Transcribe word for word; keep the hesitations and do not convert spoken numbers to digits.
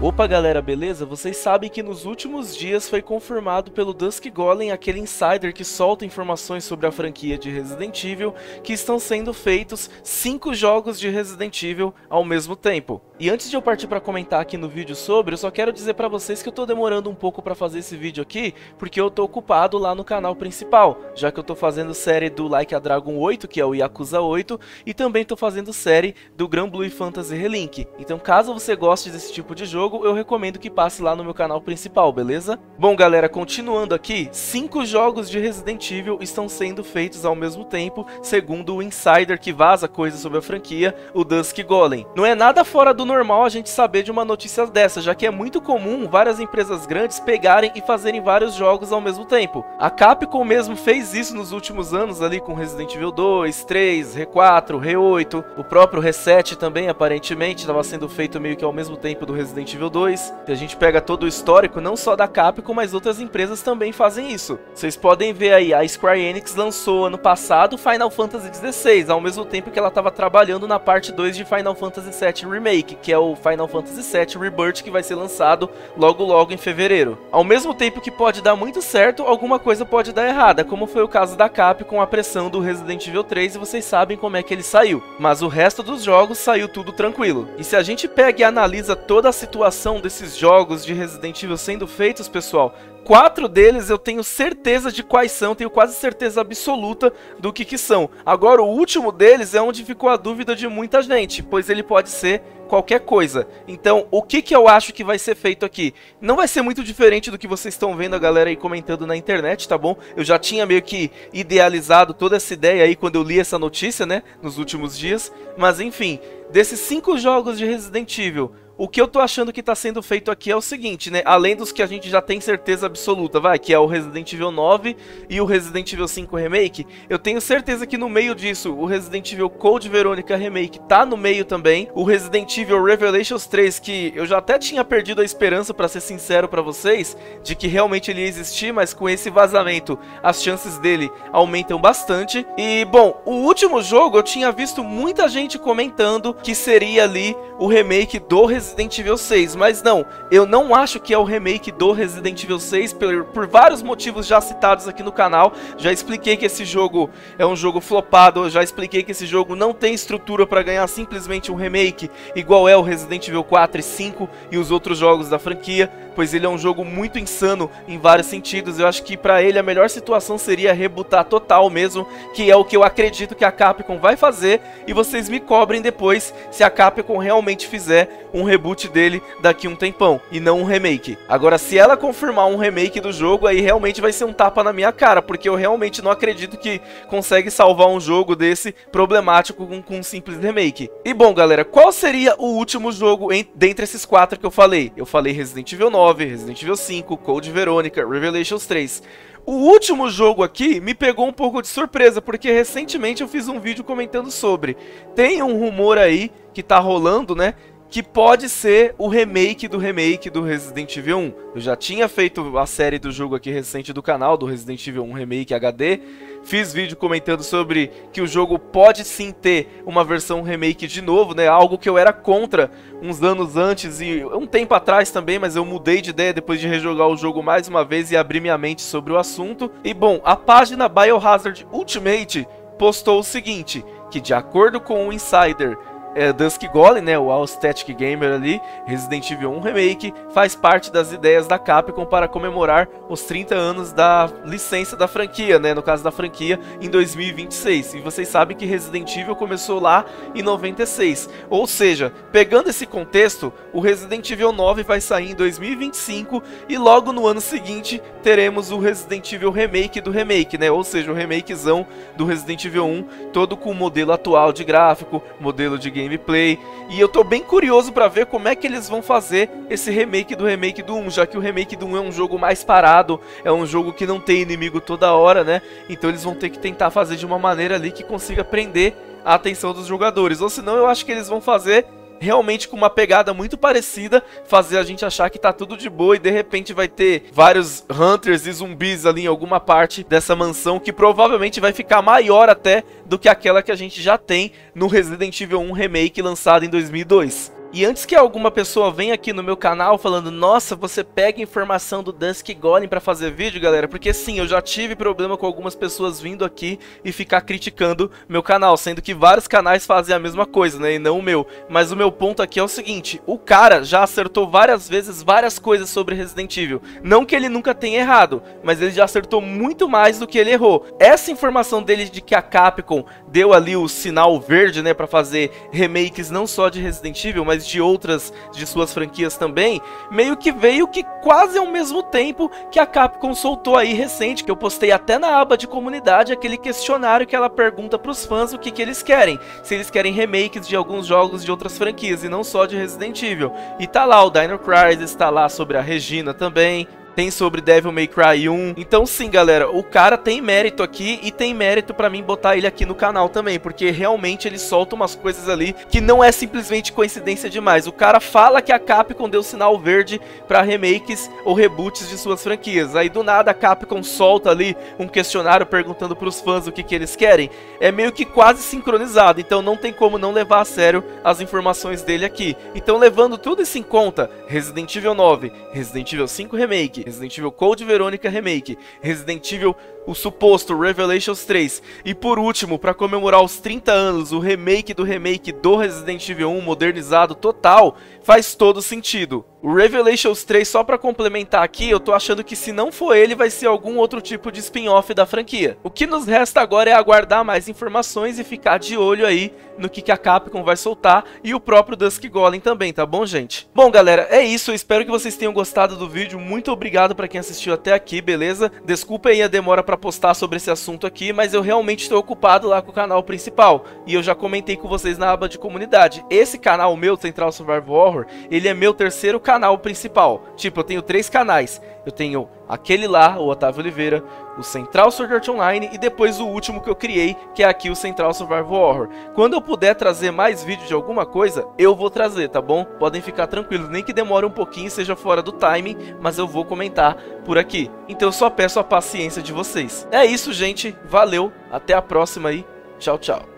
Opa galera, beleza? Vocês sabem que nos últimos dias foi confirmado pelo Dusk Golem, aquele insider que solta informações sobre a franquia de Resident Evil, que estão sendo feitos cinco jogos de Resident Evil ao mesmo tempo. E antes de eu partir para comentar aqui no vídeo sobre, eu só quero dizer para vocês que eu tô demorando um pouco para fazer esse vídeo aqui, porque eu tô ocupado lá no canal principal, já que eu tô fazendo série do Like a Dragon oito, que é o Yakuza oito, e também tô fazendo série do Granblue Fantasy Relink. Então caso você goste desse tipo de jogo, eu recomendo que passe lá no meu canal principal, beleza? Bom galera, continuando aqui, cinco jogos de Resident Evil estão sendo feitos ao mesmo tempo, segundo o insider que vaza coisas sobre a franquia, o Dusk Golem. Não é nada fora do normal a gente saber de uma notícia dessa, já que é muito comum várias empresas grandes pegarem e fazerem vários jogos ao mesmo tempo. A Capcom mesmo fez isso nos últimos anos ali com Resident Evil dois, três, R quatro, R oito, o próprio R sete também aparentemente estava sendo feito meio que ao mesmo tempo do Resident Evil dois. E a gente pega todo o histórico não só da Capcom, mas outras empresas também fazem isso. Vocês podem ver aí, a Square Enix lançou ano passado Final Fantasy dezesseis, ao mesmo tempo que ela estava trabalhando na parte dois de Final Fantasy sete Remake, que é o Final Fantasy sete Rebirth, que vai ser lançado logo logo em fevereiro. Ao mesmo tempo que pode dar muito certo, alguma coisa pode dar errada, como foi o caso da Capcom com a pressão do Resident Evil três, e vocês sabem como é que ele saiu. Mas o resto dos jogos saiu tudo tranquilo. E se a gente pega e analisa toda a situação desses jogos de Resident Evil sendo feitos, pessoal, quatro deles eu tenho certeza de quais são, tenho quase certeza absoluta do que que são. Agora o último deles é onde ficou a dúvida de muita gente, pois ele pode ser qualquer coisa. Então, o que que eu acho que vai ser feito aqui? Não vai ser muito diferente do que vocês estão vendo a galera aí comentando na internet, tá bom? Eu já tinha meio que idealizado toda essa ideia aí quando eu li essa notícia, né, nos últimos dias. Mas enfim, desses cinco jogos de Resident Evil, o que eu tô achando que tá sendo feito aqui é o seguinte, né, além dos que a gente já tem certeza absoluta, vai, que é o Resident Evil nove e o Resident Evil cinco Remake, eu tenho certeza que no meio disso o Resident Evil Code Veronica Remake tá no meio também, o Resident Evil Revelations três, que eu já até tinha perdido a esperança, pra ser sincero pra vocês, de que realmente ele ia existir, mas com esse vazamento as chances dele aumentam bastante. E, bom, o último jogo eu tinha visto muita gente comentando que seria ali o remake do Resident Resident Evil seis, mas não, eu não acho que é o remake do Resident Evil seis, por, por vários motivos já citados aqui no canal. Já expliquei que esse jogo é um jogo flopado, já expliquei que esse jogo não tem estrutura para ganhar simplesmente um remake, igual é o Resident Evil quatro e cinco e os outros jogos da franquia, pois ele é um jogo muito insano em vários sentidos. Eu acho que para ele a melhor situação seria rebootar total mesmo, que é o que eu acredito que a Capcom vai fazer, e vocês me cobrem depois se a Capcom realmente fizer um reboot reboot dele daqui um tempão, e não um remake. Agora, se ela confirmar um remake do jogo, aí realmente vai ser um tapa na minha cara, porque eu realmente não acredito que consegue salvar um jogo desse problemático com, com um simples remake. E bom, galera, qual seria o último jogo em, dentre esses quatro que eu falei? Eu falei Resident Evil nove, Resident Evil cinco, Code Veronica, Revelations três. O último jogo aqui me pegou um pouco de surpresa, porque recentemente eu fiz um vídeo comentando sobre. Tem um rumor aí que tá rolando, né, que pode ser o remake do remake do Resident Evil um. Eu já tinha feito a série do jogo aqui recente do canal, do Resident Evil um Remake H D. Fiz vídeo comentando sobre que o jogo pode sim ter uma versão remake de novo, né? Algo que eu era contra uns anos antes e um tempo atrás também, mas eu mudei de ideia depois de rejogar o jogo mais uma vez e abrir minha mente sobre o assunto. E bom, a página Biohazard Ultimate postou o seguinte, que de acordo com o insider É, Dusk Golem, né, o All Static Gamer ali, Resident Evil um Remake faz parte das ideias da Capcom para comemorar os trinta anos da licença da franquia, né, no caso da franquia, em dois mil e vinte e seis. E vocês sabem que Resident Evil começou lá em noventa e seis, ou seja, pegando esse contexto, o Resident Evil nove vai sair em dois mil e vinte e cinco e logo no ano seguinte teremos o Resident Evil Remake do Remake, né, ou seja, o remakezão do Resident Evil um, todo com o modelo atual de gráfico, modelo de gameplay, e eu tô bem curioso pra ver como é que eles vão fazer esse remake do remake do um, já que o remake do um é um jogo mais parado, é um jogo que não tem inimigo toda hora, né, então eles vão ter que tentar fazer de uma maneira ali que consiga prender a atenção dos jogadores, ou senão eu acho que eles vão fazer realmente com uma pegada muito parecida, fazer a gente achar que tá tudo de boa e de repente vai ter vários hunters e zumbis ali em alguma parte dessa mansão, que provavelmente vai ficar maior até do que aquela que a gente já tem no Resident Evil um Remake, lançado em dois mil e dois. E antes que alguma pessoa venha aqui no meu canal falando, nossa, você pega informação do Dusk Golem pra fazer vídeo, galera, porque sim, eu já tive problema com algumas pessoas vindo aqui e ficar criticando meu canal, sendo que vários canais fazem a mesma coisa, né, e não o meu. Mas o meu ponto aqui é o seguinte, o cara já acertou várias vezes várias coisas sobre Resident Evil, não que ele nunca tenha errado, mas ele já acertou muito mais do que ele errou. Essa informação dele de que a Capcom deu ali o sinal verde, né, pra fazer remakes não só de Resident Evil, mas de outras de suas franquias também, meio que veio que quase ao mesmo tempo que a Capcom soltou aí recente, que eu postei até na aba de comunidade, aquele questionário que ela pergunta pros fãs o que que eles querem, se eles querem remakes de alguns jogos de outras franquias e não só de Resident Evil, e tá lá o Dino Crisis, tá lá sobre a Regina também, tem sobre Devil May Cry um, então sim, galera, o cara tem mérito aqui e tem mérito pra mim botar ele aqui no canal também, porque realmente ele solta umas coisas ali que não é simplesmente coincidência demais. O cara fala que a Capcom deu sinal verde pra remakes ou reboots de suas franquias, aí do nada a Capcom solta ali um questionário perguntando pros fãs o que que eles querem, é meio que quase sincronizado, então não tem como não levar a sério as informações dele aqui. Então, levando tudo isso em conta, Resident Evil nove, Resident Evil cinco Remake, Resident Evil Code Veronica Remake, Resident Evil o suposto Revelations três, e por último, para comemorar os trinta anos, o remake do remake do Resident Evil um modernizado total, faz todo sentido. O Revelations três, só pra complementar aqui, eu tô achando que se não for ele, vai ser algum outro tipo de spin-off da franquia. O que nos resta agora é aguardar mais informações e ficar de olho aí no que, que a Capcom vai soltar e o próprio Dusk Golem também, tá bom, gente? Bom, galera, é isso, eu espero que vocês tenham gostado do vídeo, muito obrigado pra quem assistiu até aqui, beleza? Desculpa aí a demora pra postar sobre esse assunto aqui, mas eu realmente estou ocupado lá com o canal principal, e eu já comentei com vocês na aba de comunidade, esse canal meu, Central Survival Horror, ele é meu terceiro canal principal. Tipo, eu tenho três canais, eu tenho aquele lá, o Otávio Oliveira, o Central Sword Art Online e depois o último que eu criei, que é aqui o Central Survival Horror. Quando eu puder trazer mais vídeo de alguma coisa, eu vou trazer, tá bom? Podem ficar tranquilos, nem que demore um pouquinho, seja fora do timing, mas eu vou comentar por aqui. Então eu só peço a paciência de vocês. É isso, gente, valeu, até a próxima aí, tchau, tchau.